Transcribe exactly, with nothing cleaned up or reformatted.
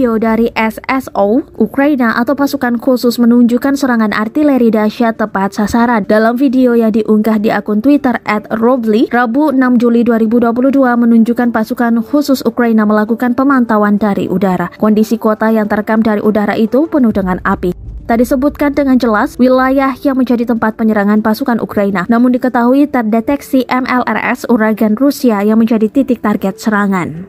Video dari S S O Ukraina atau pasukan khusus menunjukkan serangan artileri dahsyat tepat sasaran. Dalam video yang diunggah di akun Twitter at Robly, Rabu enam Juli dua ribu dua puluh dua menunjukkan pasukan khusus Ukraina melakukan pemantauan dari udara. Kondisi kota yang terekam dari udara itu penuh dengan api. Tak disebutkan dengan jelas wilayah yang menjadi tempat penyerangan pasukan Ukraina, namun diketahui terdeteksi M L R S Uragan Rusia yang menjadi titik target serangan.